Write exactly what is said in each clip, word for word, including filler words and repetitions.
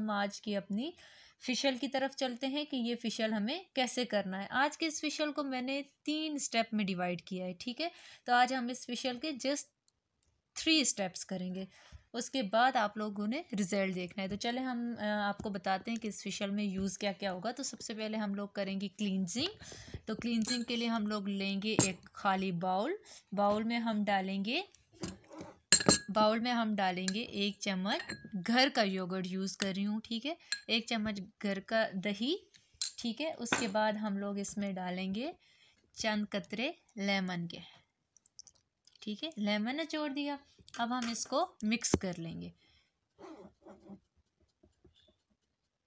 हम आज की अपनी फिशल की तरफ चलते हैं कि ये फिशल हमें कैसे करना है। आज के इस फिशल को मैंने तीन स्टेप में डिवाइड किया है, ठीक है। तो आज हम इस फिशल के जस्ट थ्री स्टेप्स करेंगे, उसके बाद आप लोगों ने रिजल्ट देखना है। तो चले हम आपको बताते हैं कि इस फेशियल में यूज़ क्या क्या होगा। तो सबसे पहले हम लोग करेंगे क्लींजिंग। तो क्लींजिंग के लिए हम लोग लेंगे एक खाली बाउल। बाउल में हम डालेंगे बाउल में हम डालेंगे एक चम्मच घर का योगर्ट यूज़ कर रही हूँ, ठीक है, एक चम्मच घर का दही, ठीक है। उसके बाद हम लोग इसमें डालेंगे चंद कतरे लेमन के, ठीक है, लेमन निचोड़ दिया। अब हम इसको मिक्स कर लेंगे।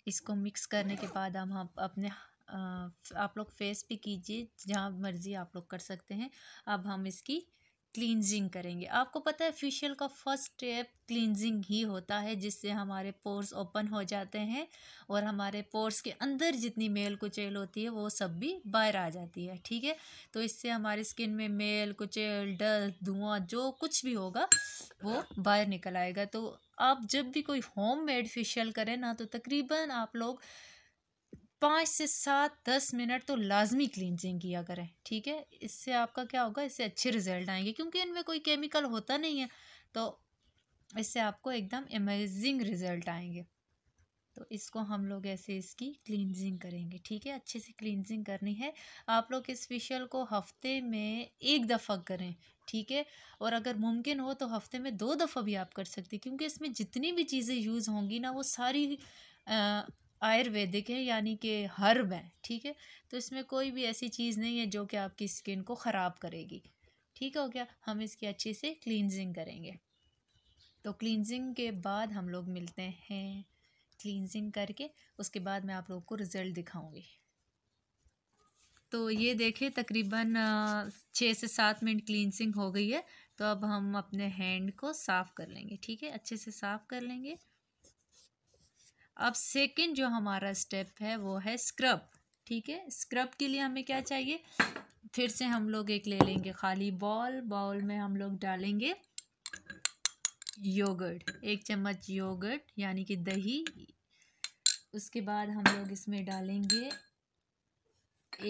इसको मिक्स करने के बाद हम आप अपने आप लोग फेस पे कीजिए, जहाँ मर्जी आप लोग कर सकते हैं। अब हम इसकी क्लींजिंग करेंगे। आपको पता है फेशियल का फर्स्ट स्टेप क्लींजिंग ही होता है, जिससे हमारे पोर्स ओपन हो जाते हैं और हमारे पोर्स के अंदर जितनी मेल कुचेल होती है वो सब भी बाहर आ जाती है, ठीक है। तो इससे हमारी स्किन में मेल कुचेल, डस्ट, धुआं जो कुछ भी होगा वो बाहर निकल आएगा। तो आप जब भी कोई होम मेड फेशियल करें ना, तो तकरीबन आप लोग पाँच से सात दस मिनट तो लाजमी क्लींजिंग किया करें, ठीक है। इससे आपका क्या होगा, इससे अच्छे रिजल्ट आएंगे, क्योंकि इनमें कोई केमिकल होता नहीं है। तो इससे आपको एकदम अमेजिंग रिजल्ट आएंगे। तो इसको हम लोग ऐसे इसकी क्लींजिंग करेंगे, ठीक है, अच्छे से क्लींजिंग करनी है। आप लोग इस फेशियल को हफ्ते में एक दफ़ा करें, ठीक है, और अगर मुमकिन हो तो हफ्ते में दो दफ़ा भी आप कर सकते, क्योंकि इसमें जितनी भी चीज़ें यूज़ होंगी ना वो सारी आ, आयुर्वेदिक है, यानी कि हर्ब है, ठीक है। तो इसमें कोई भी ऐसी चीज़ नहीं है जो कि आपकी स्किन को ख़राब करेगी, ठीक हो गया। हम इसकी अच्छे से क्लींजिंग करेंगे। तो क्लींजिंग के बाद हम लोग मिलते हैं। क्लींजिंग करके उसके बाद मैं आप लोगों को रिज़ल्ट दिखाऊंगी। तो ये देखिए तकरीबन छः से सात मिनट क्लींजिंग हो गई है। तो अब हम अपने हैंड को साफ़ कर लेंगे, ठीक है, अच्छे से साफ़ कर लेंगे। अब सेकंड जो हमारा स्टेप है वो है स्क्रब, ठीक है। स्क्रब के लिए हमें क्या चाहिए, फिर से हम लोग एक ले लेंगे खाली बाउल। बाउल में हम लोग डालेंगे योगर्ट, एक चम्मच योगर्ट यानी कि दही। उसके बाद हम लोग इसमें डालेंगे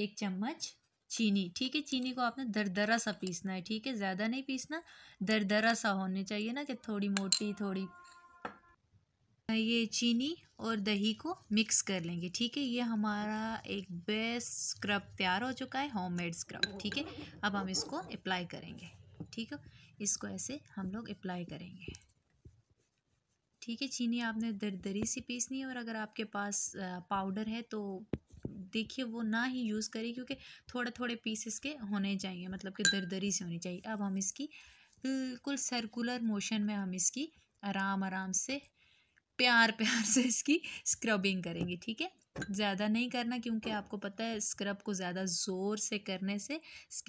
एक चम्मच चीनी, ठीक है। चीनी को आपने दरदरा सा पीसना है, ठीक है, ज़्यादा नहीं पीसना, दरदरा सा होने चाहिए ना, कि थोड़ी मोटी थोड़ी। ये चीनी और दही को मिक्स कर लेंगे, ठीक है। ये हमारा एक बेस्ट स्क्रब तैयार हो चुका है, होममेड स्क्रब, ठीक है। अब हम इसको अप्लाई करेंगे, ठीक है, इसको ऐसे हम लोग अप्लाई करेंगे, ठीक है। चीनी आपने दरदरी सी पीसनी है, और अगर आपके पास पाउडर है तो देखिए वो ना ही यूज़ करें, क्योंकि थोड़े थोड़े पीसेस के होने चाहिए, मतलब कि दरदरी से होनी चाहिए। अब हम इसकी बिल्कुल सर्कुलर मोशन में हम इसकी आराम आराम से प्यार प्यार से इसकी स्क्रबिंग करेंगे, ठीक है। ज़्यादा नहीं करना, क्योंकि आपको पता है स्क्रब को ज़्यादा ज़ोर से करने से,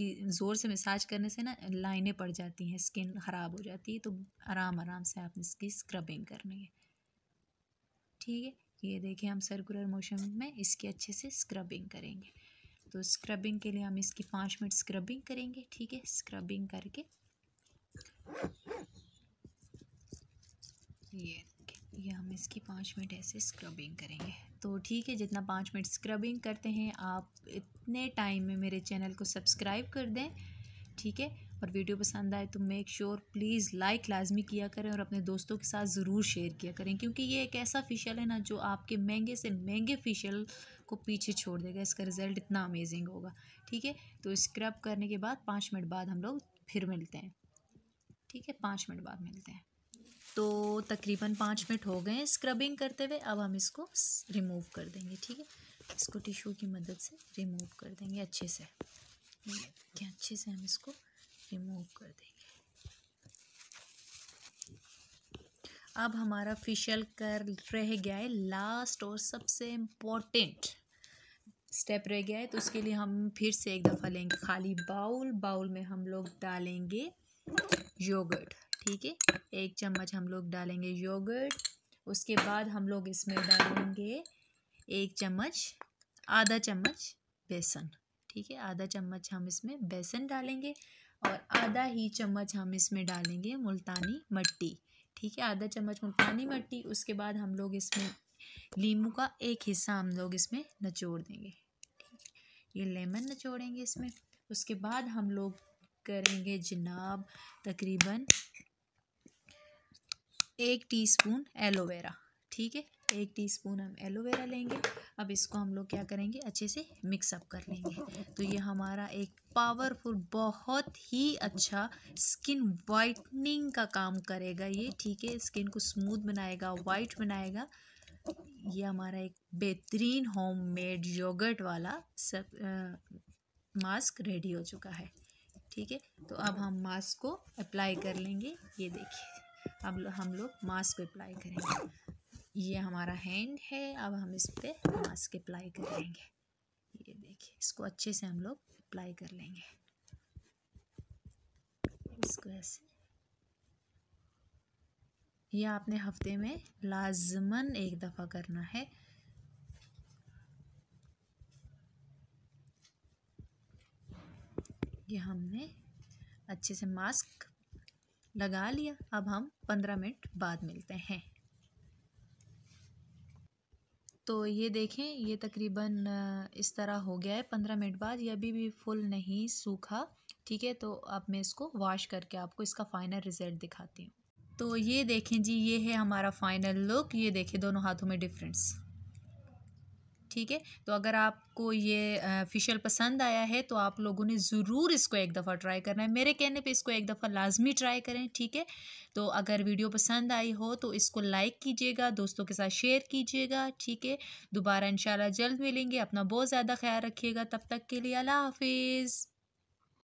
ज़ोर से मसाज करने से ना लाइनें पड़ जाती हैं, स्किन ख़राब हो जाती है। तो आराम आराम से आपने इसकी स्क्रबिंग करनी है, ठीक है। ये देखिए हम सर्कुलर मोशन में इसकी अच्छे से स्क्रबिंग करेंगे। तो स्क्रबिंग के लिए हम इसकी पाँच मिनट स्क्रबिंग करेंगे, ठीक है। स्क्रबिंग करके ये ये हम इसकी पाँच मिनट ऐसे स्क्रबिंग करेंगे। तो ठीक है, जितना पाँच मिनट स्क्रबिंग करते हैं आप इतने टाइम में मेरे चैनल को सब्सक्राइब कर दें, ठीक है। और वीडियो पसंद आए तो मेक श्योर प्लीज़ लाइक लाजमी किया करें, और अपने दोस्तों के साथ ज़रूर शेयर किया करें, क्योंकि ये एक ऐसा फेशियल है ना जो आपके महंगे से महंगे फेशियल को पीछे छोड़ देगा। इसका रिज़ल्ट इतना अमेजिंग होगा, ठीक है। तो स्क्रब करने के बाद पाँच मिनट बाद हम लोग फिर मिलते हैं, ठीक है, पाँच मिनट बाद मिलते हैं। तो तकरीबन पाँच मिनट हो गए हैं स्क्रबिंग करते हुए। अब हम इसको रिमूव कर देंगे, ठीक है, इसको टिश्यू की मदद से रिमूव कर देंगे अच्छे से, क्या अच्छे से हम इसको रिमूव कर देंगे। अब हमारा फेशियल कर रह गया है, लास्ट और सबसे इम्पोर्टेंट स्टेप रह गया है। तो उसके लिए हम फिर से एक दफ़ा लेंगे खाली बाउल। बाउल में हम लोग डालेंगे योगर्ट, ठीक है, एक चम्मच हम लोग डालेंगे योगर्ट। उसके बाद हम लोग इसमें डालेंगे एक चम्मच आधा चम्मच बेसन, ठीक है, आधा चम्मच हम इसमें बेसन डालेंगे, और आधा ही चम्मच हम इसमें डालेंगे मुल्तानी मिट्टी, ठीक है, आधा चम्मच मुल्तानी मिट्टी। उसके बाद हम लोग इसमें नींबू का एक हिस्सा हम लोग इसमें निचोड़ देंगे। ये लेमन निचोड़ेंगे इसमें। उसके बाद हम लोग करेंगे जनाब तकरीबन एक टीस्पून एलोवेरा। ठीक है, एक टीस्पून हम एलोवेरा लेंगे। अब इसको हम लोग क्या करेंगे, अच्छे से मिक्सअप कर लेंगे। तो ये हमारा एक पावरफुल बहुत ही अच्छा स्किन वाइटनिंग का काम करेगा ये। ठीक है, स्किन को स्मूथ बनाएगा, वाइट बनाएगा। ये हमारा एक बेहतरीन होममेड योगर्ट वाला सब आ, मास्क रेडी हो चुका है। ठीक है, तो अब हम मास्क को अप्लाई कर लेंगे। ये देखिए, अब हम लोग मास्क को अप्लाई करेंगे। ये हमारा हैंड है, अब हम इस पर मास्क अप्लाई करेंगे। ये देखिए, इसको अच्छे से हम लोग अप्लाई कर लेंगे, इसको ऐसे। ये आपने हफ्ते में लाजमन एक दफ़ा करना है। ये हमने अच्छे से मास्क लगा लिया। अब हम पंद्रह मिनट बाद मिलते हैं। तो ये देखें, ये तकरीबन इस तरह हो गया है। पंद्रह मिनट बाद ये अभी भी फुल नहीं सूखा। ठीक है, तो अब मैं इसको वॉश करके आपको इसका फ़ाइनल रिज़ल्ट दिखाती हूँ। तो ये देखें जी, ये है हमारा फ़ाइनल लुक। ये देखें, दोनों हाथों में डिफरेंस। ठीक है, तो अगर आपको ये फेशियल पसंद आया है तो आप लोगों ने ज़रूर इसको एक दफ़ा ट्राई करना है। मेरे कहने पे इसको एक दफ़ा लाजमी ट्राई करें। ठीक है, तो अगर वीडियो पसंद आई हो तो इसको लाइक कीजिएगा, दोस्तों के साथ शेयर कीजिएगा। ठीक है, दोबारा इंशाल्लाह जल्द मिलेंगे। अपना बहुत ज़्यादा ख्याल रखिएगा, तब तक के लिए अल्लाह हाफिज़।